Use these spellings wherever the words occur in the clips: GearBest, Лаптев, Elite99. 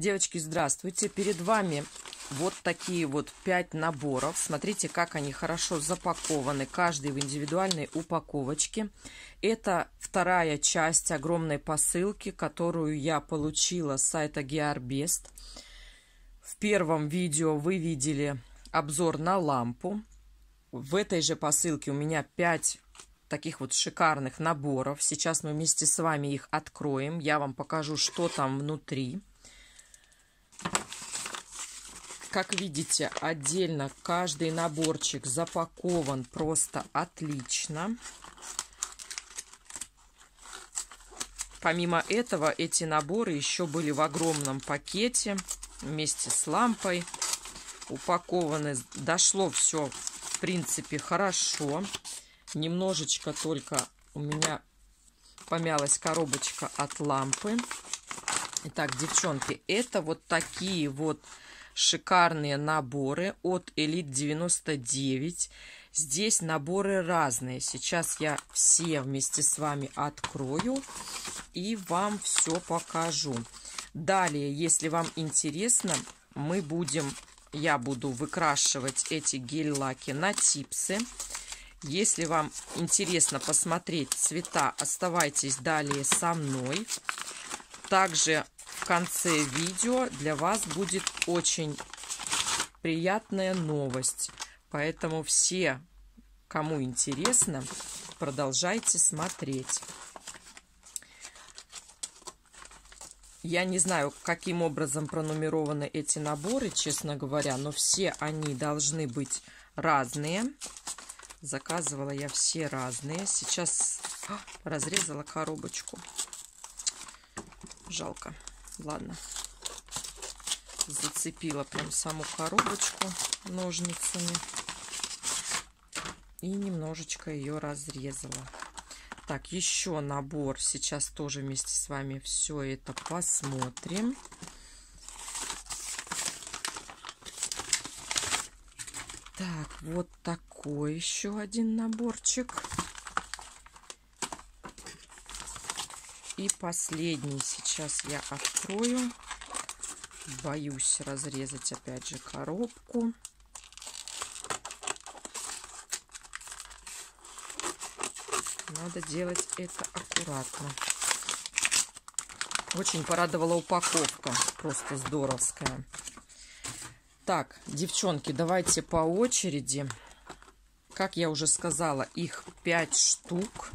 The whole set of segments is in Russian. Девочки, здравствуйте! Перед вами вот такие вот 5 наборов. Смотрите, как они хорошо запакованы, каждый в индивидуальной упаковочке. Это вторая часть огромной посылки, которую я получила с сайта GearBest. В первом видео вы видели обзор на лампу. В этой же посылке у меня 5 таких вот шикарных наборов. Сейчас мы вместе с вами их откроем. Я вам покажу, что там внутри. Как видите, отдельно каждый наборчик запакован просто отлично. Помимо этого, эти наборы еще были в огромном пакете вместе с лампой упакованы. Дошло все, в принципе, хорошо. Немножечко только у меня помялась коробочка от лампы. Итак, девчонки, это вот такие вот шикарные наборы от Elite99. Здесь наборы разные. Сейчас я все вместе с вами открою и вам все покажу. Далее, если вам интересно, я буду выкрашивать эти гель-лаки на типсы. Если вам интересно посмотреть цвета, оставайтесь далее со мной. Также в конце видео для вас будет очень приятная новость. Поэтому все, кому интересно, продолжайте смотреть. Я не знаю, каким образом пронумерованы эти наборы, честно говоря, но все они должны быть разные. Заказывала я все разные. Сейчас разрезала коробочку. Жалко. Ладно. Зацепила прям саму коробочку ножницами. И немножечко ее разрезала. Так, еще набор. Сейчас тоже вместе с вами все это посмотрим. Так, вот такой еще один наборчик. И последний сейчас я открою. Боюсь разрезать опять же коробку. Надо делать это аккуратно. Очень порадовала упаковка. Просто здоровская. Так, девчонки, давайте по очереди. Как я уже сказала, их 5 штук.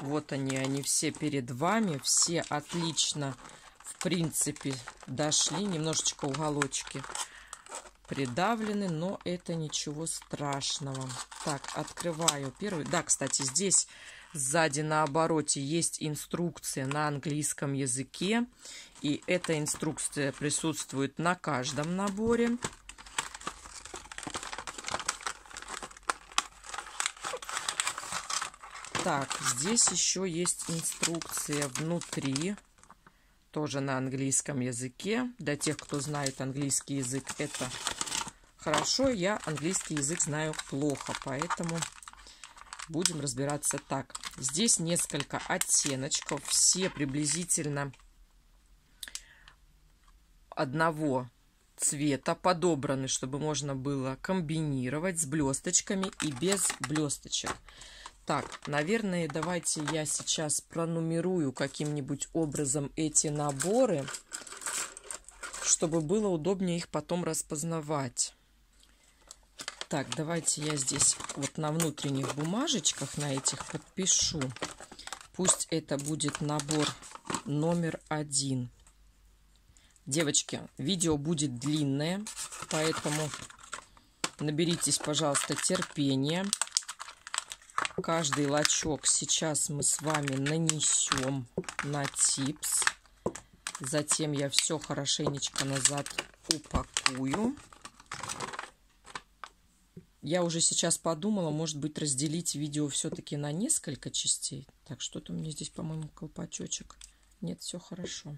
Вот они все перед вами. Все отлично, в принципе, дошли. Немножечко уголочки придавлены, но это ничего страшного. Так, открываю первый. Да, кстати, здесь сзади на обороте есть инструкция на английском языке. И эта инструкция присутствует на каждом наборе. Так, здесь еще есть инструкция внутри, тоже на английском языке. Для тех, кто знает английский язык, это хорошо. Я английский язык знаю плохо, поэтому будем разбираться так. Здесь несколько оттеночков, все приблизительно одного цвета, подобраны, чтобы можно было комбинировать с блесточками и без блесточек. Так, наверное, давайте я сейчас пронумерую каким-нибудь образом эти наборы, чтобы было удобнее их потом распознавать. Так, давайте я здесь вот на внутренних бумажечках на этих подпишу. Пусть это будет набор номер 1. Девочки, видео будет длинное, поэтому наберитесь, пожалуйста, терпения. Каждый лачок сейчас мы с вами нанесем на типс. Затем я все хорошенечко назад упакую. Я уже сейчас подумала, может быть, разделить видео все-таки на несколько частей. Так, что-то у меня здесь, по-моему, колпачочек. Нет, все хорошо.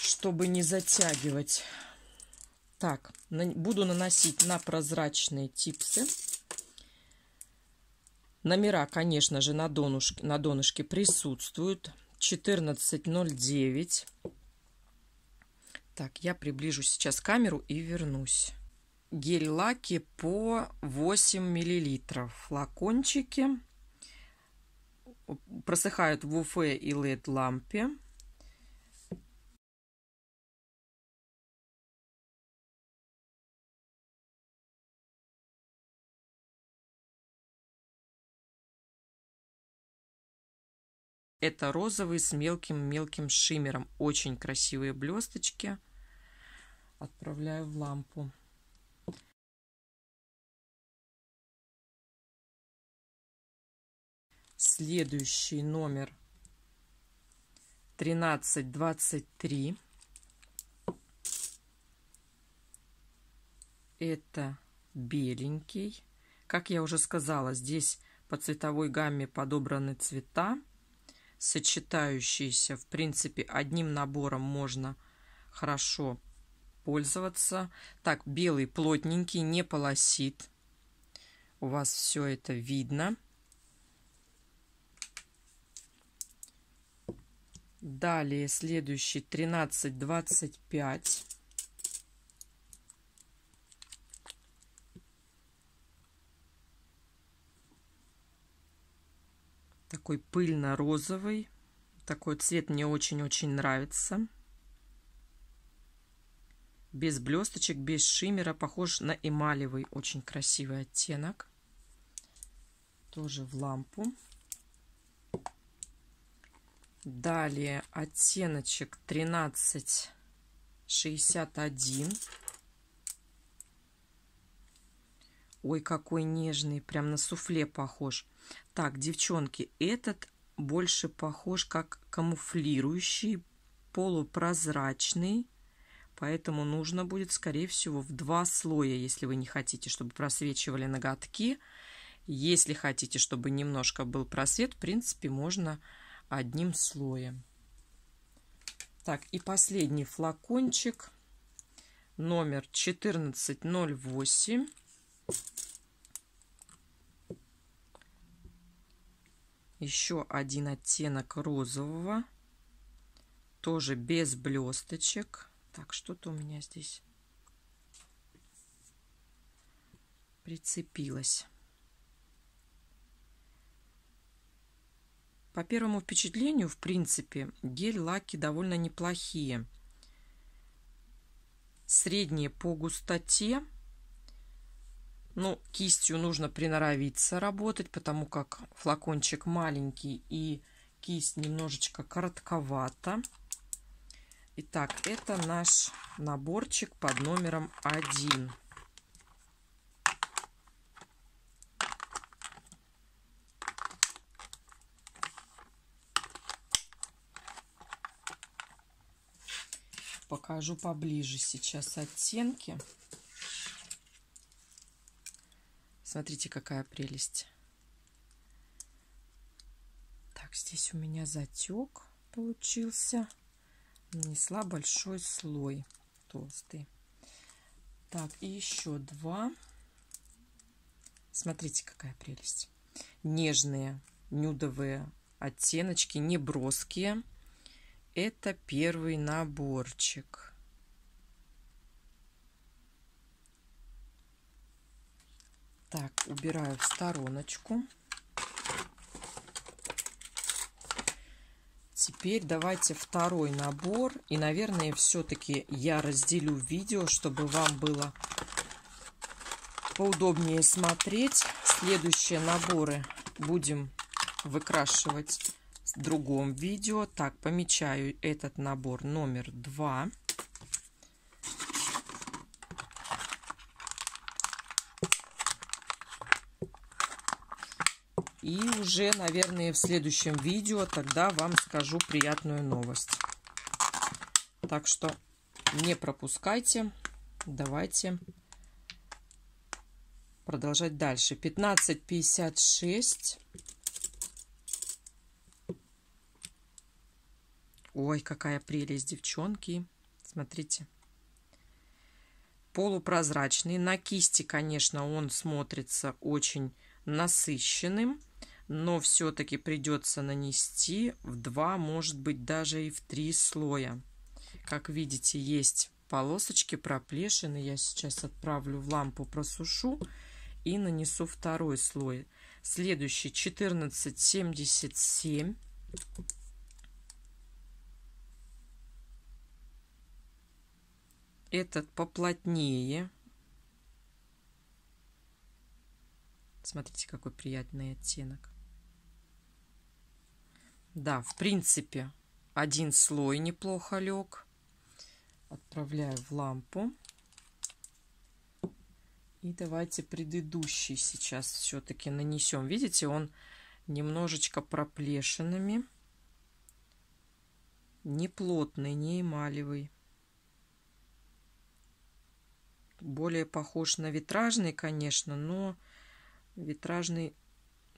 Чтобы не затягивать. Так, буду наносить на прозрачные типсы. Номера, конечно же, на донышке присутствуют. 1409. Так, я приближу сейчас камеру и вернусь. Гель-лаки по 8 мл. Флакончики просыхают в УФ и LED-лампе. Это розовый с мелким-мелким шиммером. Очень красивые блесточки. Отправляю в лампу. Следующий номер 1323. Это беленький. Как я уже сказала, здесь по цветовой гамме подобраны цвета, сочетающиеся. В принципе, одним набором можно хорошо пользоваться. Так, белый плотненький, не полосит. У вас все это видно. Далее следующий 1325. Такой пыльно-розовый. Такой цвет мне очень-очень нравится. Без блесточек, без шиммера. Похож на эмалевый. Очень красивый оттенок. Тоже в лампу. Далее оттеночек 1361. Ой, какой нежный. Прям на суфле похож. Так, девчонки, этот больше похож как камуфлирующий, полупрозрачный. Поэтому нужно будет, скорее всего, в два слоя, если вы не хотите, чтобы просвечивали ноготки. Если хотите, чтобы немножко был просвет, в принципе, можно одним слоем. Так, и последний флакончик. Номер 1408. Еще один оттенок розового, тоже без блесточек. Так, что-то у меня здесь прицепилось. По первому впечатлению, в принципе, гель-лаки довольно неплохие. Средние по густоте. Ну, кистью нужно приноровиться работать, потому как флакончик маленький и кисть немножечко коротковата. Итак, это наш наборчик под номером 1. Покажу поближе сейчас оттенки. Смотрите, какая прелесть. Так, здесь у меня затек получился. Нанесла большой слой, толстый. Так, и еще два. Смотрите, какая прелесть. Нежные, нюдовые оттеночки, не броские. Это первый наборчик. Так, убираю в стороночку. Теперь давайте второй набор. И, наверное, все-таки я разделю видео, чтобы вам было поудобнее смотреть. Следующие наборы будем выкрашивать в другом видео. Так, помечаю этот набор номер 2. И уже, наверное, в следующем видео тогда вам скажу приятную новость. Так что не пропускайте. Давайте продолжать дальше. 1556. Ой, какая прелесть, девчонки. Смотрите. Полупрозрачный. На кисти, конечно, он смотрится очень насыщенным. Но все-таки придется нанести в два, может быть, даже и в три слоя. Как видите, есть полосочки, проплешины я сейчас отправлю в лампу, просушу и нанесу второй слой. Следующий 1477. Этот поплотнее. Смотрите, какой приятный оттенок. Да, в принципе, один слой неплохо лег. Отправляю в лампу. И давайте предыдущий сейчас все-таки нанесем. Видите, он немножечко проплешинами. Не плотный, не эмалевый. Более похож на витражный, конечно, но витражный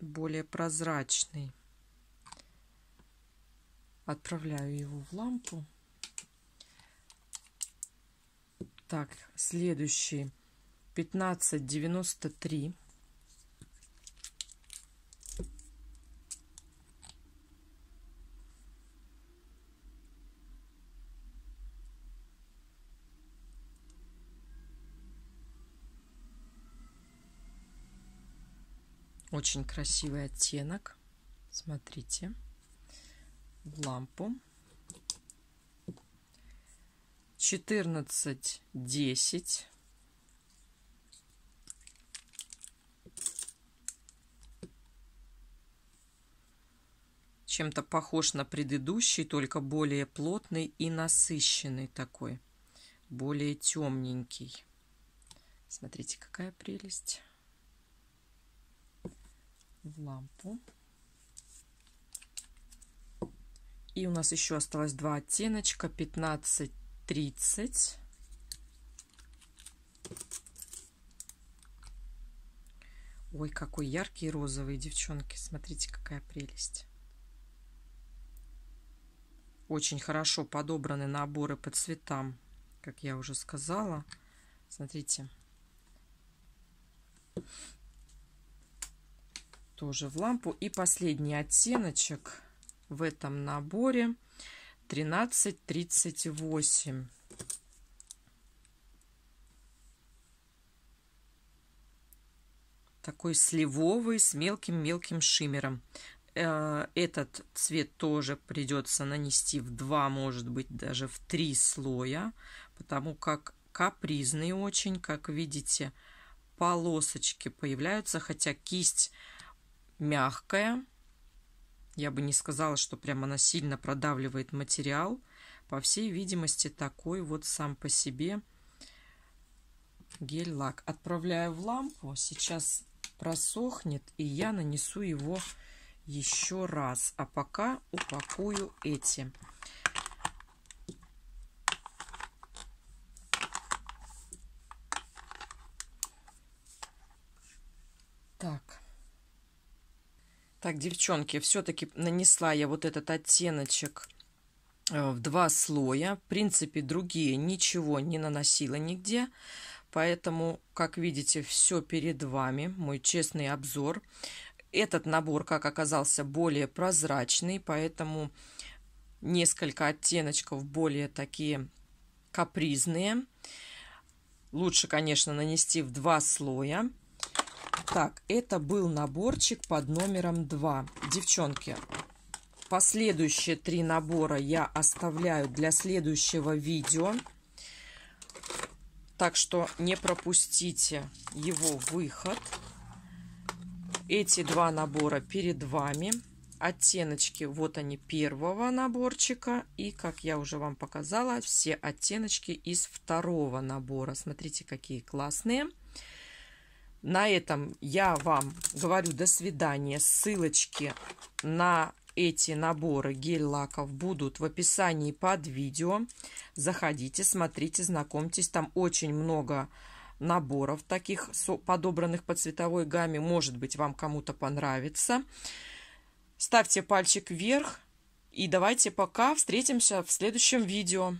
более прозрачный. Отправляю его в лампу. Так, следующий 1593. Очень красивый оттенок. Смотрите. В лампу. 1410. Чем-то похож на предыдущий, только более плотный и насыщенный такой. Более темненький. Смотрите, какая прелесть. В лампу. И у нас еще осталось два оттеночка. 1530. Ой, какой яркий розовый, девчонки. Смотрите, какая прелесть. Очень хорошо подобраны наборы по цветам, как я уже сказала. Смотрите. Тоже в лампу. И последний оттеночек в этом наборе 1338. Такой сливовый с мелким-мелким шиммером. Этот цвет тоже придется нанести в два, может быть, даже в три слоя, потому как капризный очень, как видите, полосочки появляются, хотя кисть мягкая. Я бы не сказала, что прям она сильно продавливает материал. По всей видимости, такой вот сам по себе гель-лак. Отправляю в лампу. Сейчас просохнет, и я нанесу его еще раз. А пока упакую эти. Так. Так, девчонки, все-таки нанесла я вот этот оттеночек в два слоя. В принципе, другие ничего не наносила нигде. Поэтому, как видите, все перед вами. Мой честный обзор. Этот набор, как оказался, более прозрачный. Поэтому несколько оттеночков более такие капризные. Лучше, конечно, нанести в два слоя. Так, это был наборчик под номером 2. Девчонки, последующие три набора я оставляю для следующего видео. Так что не пропустите его выход. Эти два набора перед вами. Оттеночки, вот они, первого наборчика. И, как я уже вам показала, все оттеночки из второго набора. Смотрите, какие классные. На этом я вам говорю до свидания. Ссылочки на эти наборы гель-лаков будут в описании под видео. Заходите, смотрите, знакомьтесь. Там очень много наборов таких, подобранных по цветовой гамме. Может быть, вам кому-то понравится. Ставьте пальчик вверх. И давайте пока встретимся в следующем видео.